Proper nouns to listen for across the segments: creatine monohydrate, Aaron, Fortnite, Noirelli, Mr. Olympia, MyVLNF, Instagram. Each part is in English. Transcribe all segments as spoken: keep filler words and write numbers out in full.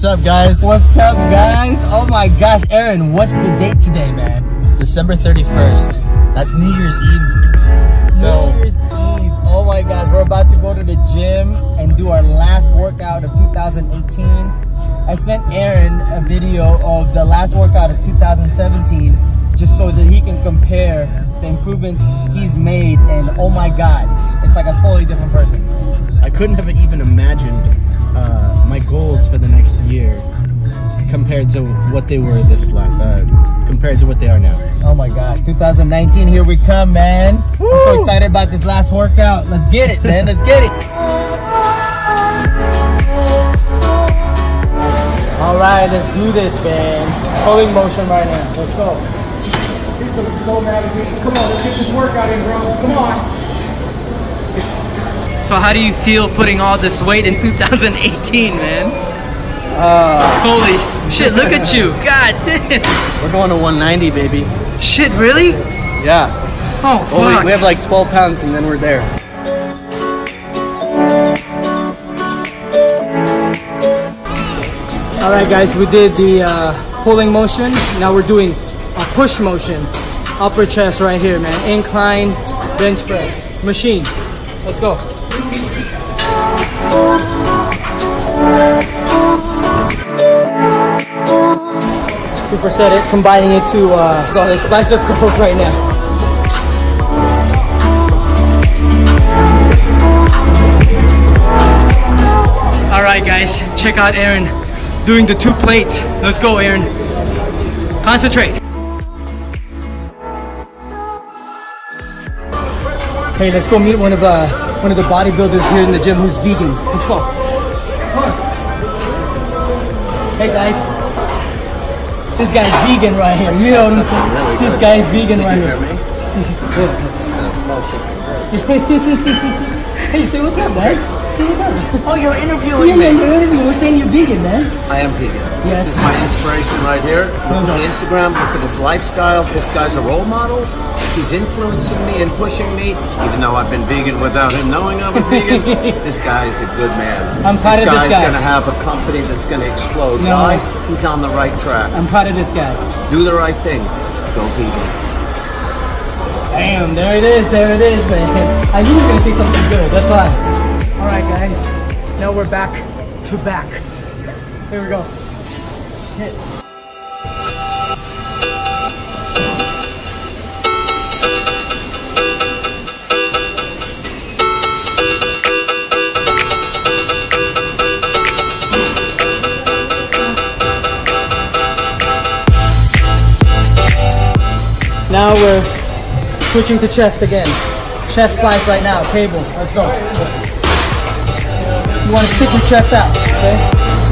What's up, guys? What's up, guys? Oh my gosh, Aaron, what's the date today, man? December thirty-first. That's New Year's Eve. So, New Year's Eve. Oh my gosh, we're about to go to the gym and do our last workout of two thousand eighteen. I sent Aaron a video of the last workout of two thousand seventeen just so that he can compare the improvements he's made, and oh my god, it's like a totally different person. I couldn't have even imagined uh, my goals for the next year compared to what they were this last, uh, compared to what they are now. Oh my gosh, two thousand nineteen, here we come, man. Woo! I'm so excited about this last workout. Let's get it, man, let's get it. Alright, let's do this, man. Pulling motion right now, let's go. He's gonna be so mad at me. Come on, let's get this workout in, bro. Come on. So how do you feel putting all this weight in two thousand eighteen, man? Uh, Holy shit, look at you. God damn. We're going to one ninety, baby. Shit, really? Yeah. Oh, fuck. Well, we, we have like twelve pounds and then we're there. Alright, guys, we did the uh, pulling motion. Now we're doing a push motion, upper chest right here, man. Incline, bench press, machine. Let's go. Superset it, combining it to uh, so let's bicep curls right now. All right, guys, check out Aaron doing the two plates. Let's go, Aaron. Concentrate. Hey, let's go meet one of uh, one of the bodybuilders here in the gym who's vegan. Let's go. Come on. Hey guys, this guy's vegan right here. You know, really this good. guy's vegan Did right you hear here. Me? Hey, say what's up, man? Say what's up. Oh, you're interviewing yeah, me. Yeah, you're interviewing. We're saying you're vegan, man. I am vegan. Yes. This is my inspiration right here. Look on Instagram. Look at his lifestyle. This guy's a role model. He's influencing me and pushing me, even though I've been vegan without him knowing I'm a vegan. This guy is a good man. I'm proud this of this guy. This guy's going to have a company that's going to explode. No. Why? He's on the right track. I'm proud of this guy. Do the right thing. Go vegan. Damn, there it is, there it is, man. I knew you were going to say something good, that's why. All right, guys. Now we're back to back. Here we go. Shit. Now we're switching to chest again. Chest flies right now, table, let's go. You want to stick your chest out, okay?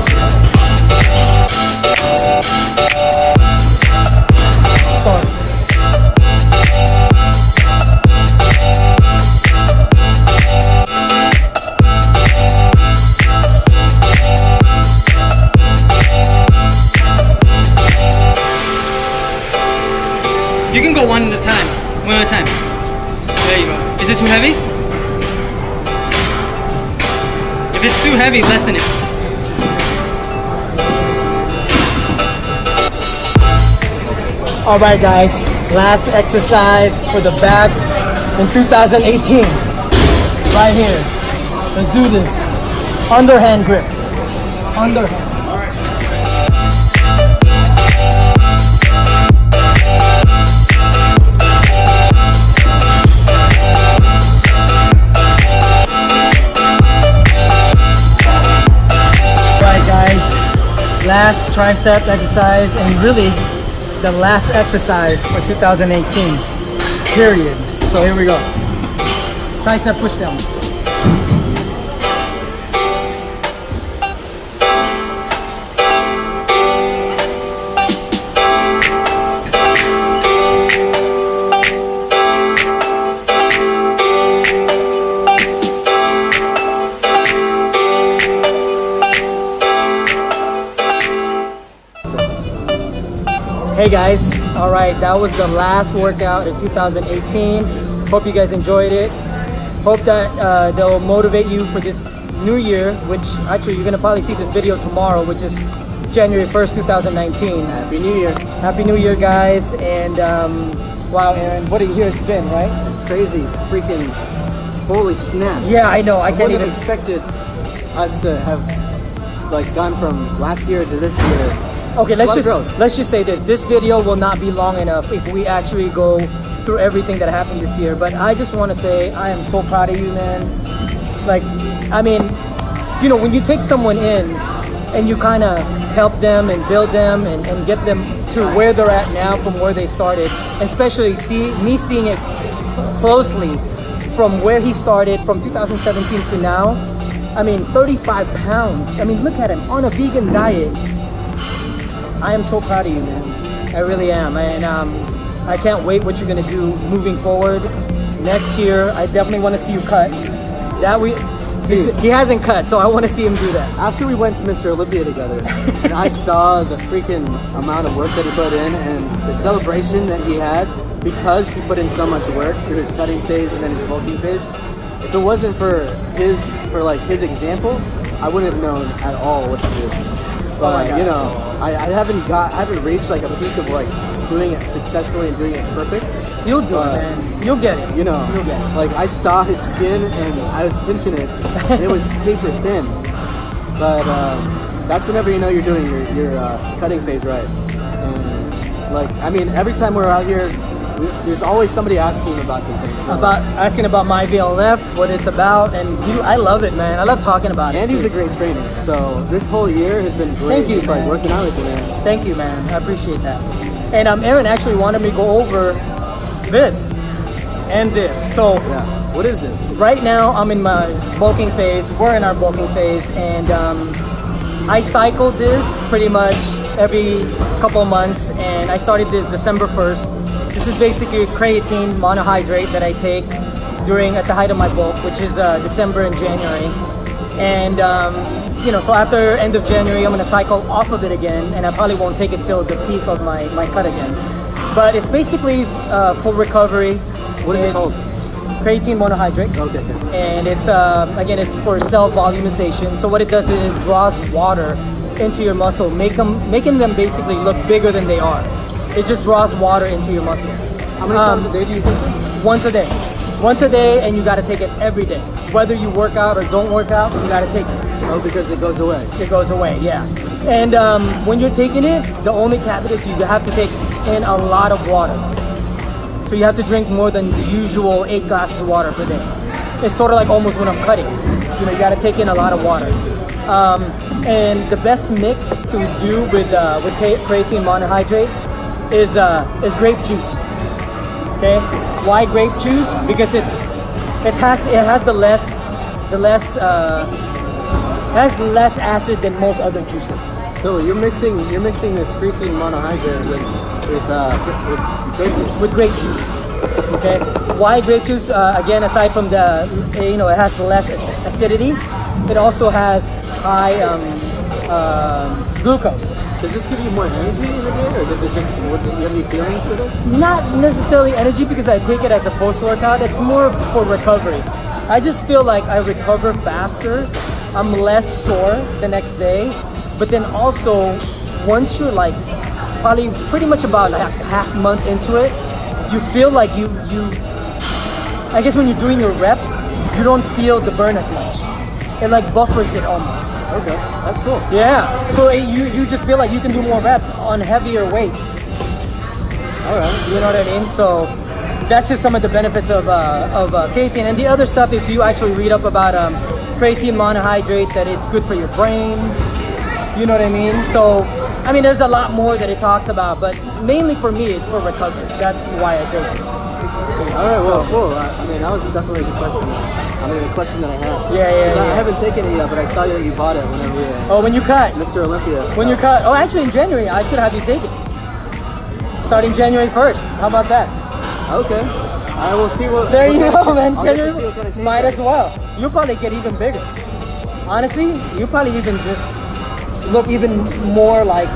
Start. You can go one at a time, one at a time. There you go. Is it too heavy? If it's too heavy, lessen it. All right, guys, last exercise for the back in two thousand eighteen. Right here. Let's do this. Underhand grip. Underhand. Last tricep exercise, and really the last exercise for two thousand eighteen, period. So here we go. Tricep pushdown. Hey guys, all right, that was the last workout in two thousand eighteen. Hope you guys enjoyed it. Hope that uh, they'll motivate you for this New Year, which actually you're gonna probably see this video tomorrow, which is January first, two thousand nineteen. Happy New Year. Happy New Year, guys. And um, wow, Aaron, what a year it's been, right? It's crazy, freaking, holy snap. Yeah, I know, I can't even expect us to have like gone from last year to this year. Okay, let's just, let's just say this. This video will not be long enough if we actually go through everything that happened this year. But I just want to say I am so proud of you, man. Like, I mean, you know, when you take someone in and you kind of help them and build them and, and get them to where they're at now from where they started, especially see me seeing it closely from where he started from two thousand seventeen to now. I mean, thirty-five pounds. I mean, look at him on a vegan diet. I am so proud of you, man. I really am, and um, I can't wait what you're gonna do moving forward next year. I definitely want to see you cut. That we, dude, he hasn't cut, so I want to see him do that. After we went to Mister Olympia together, and I saw the freaking amount of work that he put in and the celebration that he had because he put in so much work through his cutting phase and then his bulking phase. If it wasn't for his, for like his example, I wouldn't have known at all what to do. But oh you know, I, I haven't got, I haven't reached like a peak of like doing it successfully and doing it perfect. You'll do but, it, man. You'll get it. You know, you'll get it. Like I saw his skin and I was pinching it, and it was paper thin. But um, that's whenever you know you're doing your your uh, cutting phase right. And like, I mean, every time we're out here, we, there's always somebody asking about something. So. About asking about my V L N F, what it's about, and you, I love it, man. I love talking about it. Andy's a great trainer, so this whole year has been great. Thank you, it's like working out with you, man. Thank you, man. I appreciate that. And um, Aaron actually wanted me to go over this and this. So yeah. What is this? Right now, I'm in my bulking phase. We're in our bulking phase, and um, I cycled this pretty much every couple of months, and I started this December first. This is basically creatine monohydrate that I take during, at the height of my bulk, which is uh, December and January. And, um, you know, so after end of January, I'm gonna cycle off of it again, and I probably won't take it till the peak of my, my cut again. But it's basically uh, for recovery. What is it's it called? Creatine monohydrate. Okay. And it's, uh, again, it's for cell volumization. So what it does is it draws water into your muscle, make them, making them basically look bigger than they are. It just draws water into your muscles. How many um, times a day do you take this? Once a day. Once a day, and you gotta take it every day. Whether you work out or don't work out, you gotta take it. Oh, because it goes away. It goes away, yeah. And um, when you're taking it, the only caveat is you have to take in a lot of water. So you have to drink more than the usual eight glasses of water per day. It's sort of like almost when I'm cutting. You know, you gotta take in a lot of water. Um, and the best mix to do with, uh, with creatine monohydrate is uh is grape juice. Okay, why grape juice? Because it's it has it has the less the less uh has less acid than most other juices. So you're mixing you're mixing this creatine monohydrate with with uh with, with grape juice. With grape juice. Okay, why grape juice? Uh, again, aside from the you know it has less acidity, it also has high um uh, glucose. Does this give you more energy in the day, or does it just, do you have any feelings with it? Not necessarily energy, because I take it as a post-workout. It's more for recovery. I just feel like I recover faster. I'm less sore the next day. But then also, once you're like, probably pretty much about like a half month into it, you feel like you, you, I guess when you're doing your reps, you don't feel the burn as much. It like buffers it almost. Okay, that's cool. Yeah, so it, you, you just feel like you can do more reps on heavier weights. All right. You know what I mean? So that's just some of the benefits of, uh, of uh, creatine. And the other stuff, if you actually read up about um, creatine monohydrate, that it's good for your brain. You know what I mean? So, I mean, there's a lot more that it talks about, but mainly for me, it's for recovery. That's why I take it. All right, well, cool. I, I mean, that was definitely a good question. I mean, a question that I had. Yeah, yeah, yeah. I, I haven't taken it yet, but I saw that you bought it whenever you... Oh, when you cut. Mister Olympia. When so. you cut. Oh, actually, in January, I should have you take it. Starting January first. How about that? Okay. I will see what... There what you go, man. January, might as well. You'll probably get even bigger. Honestly, you'll probably even just look even more like...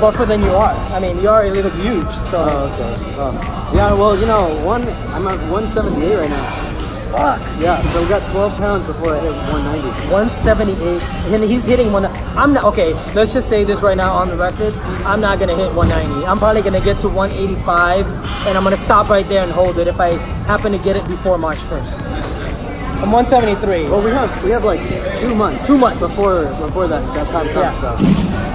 buffer than you are. I mean, you already look huge. So oh, okay. Oh. Yeah, well, you know, one I'm at one seventy-eight right now, Fuck. Yeah, so we got twelve pounds before I hit one ninety. one seventy-eight, and he's hitting one. I'm not, okay, let's just say this right now on the record. I'm not gonna hit one ninety. I'm probably gonna get to one eighty-five, and I'm gonna stop right there and hold it if I happen to get it before March first. I'm one seventy-three. Well, we have we have like two months. Two months before before that that time comes. Yeah.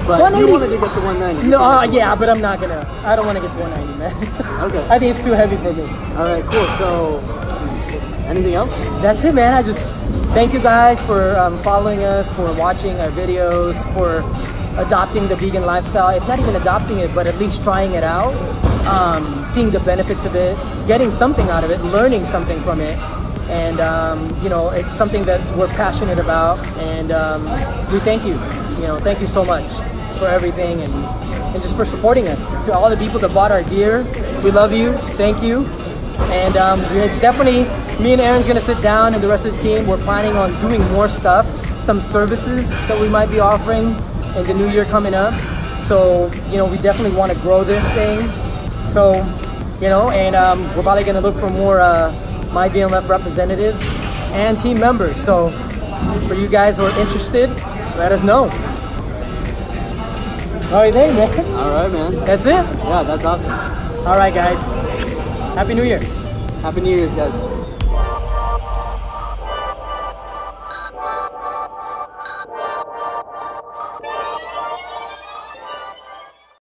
So. But you wanted to get to one ninety. No, uh, yeah, but I'm not gonna. I don't want to get to one ninety, man. Okay. I think it's too heavy for me. All right, cool. So, anything else? That's it, man. I just thank you guys for um, following us, for watching our videos, for adopting the vegan lifestyle. If not even adopting it, but at least trying it out, um, seeing the benefits of it, getting something out of it, learning something from it. And, um, you know, it's something that we're passionate about, and um, we thank you. You know, thank you so much for everything, and, and just for supporting us. To all the people that bought our gear, we love you, thank you. And um, we're definitely, me and Aaron's gonna sit down, and the rest of the team, we're planning on doing more stuff, some services that we might be offering in the new year coming up. So, you know, we definitely wanna grow this thing. So, you know, and um, we're probably gonna look for more uh, My V L N F representatives and team members. So for you guys who are interested, let us know. All right, there, man. All right, man. That's it? Yeah, that's awesome. All right, guys. Happy New Year. Happy New Year's, guys.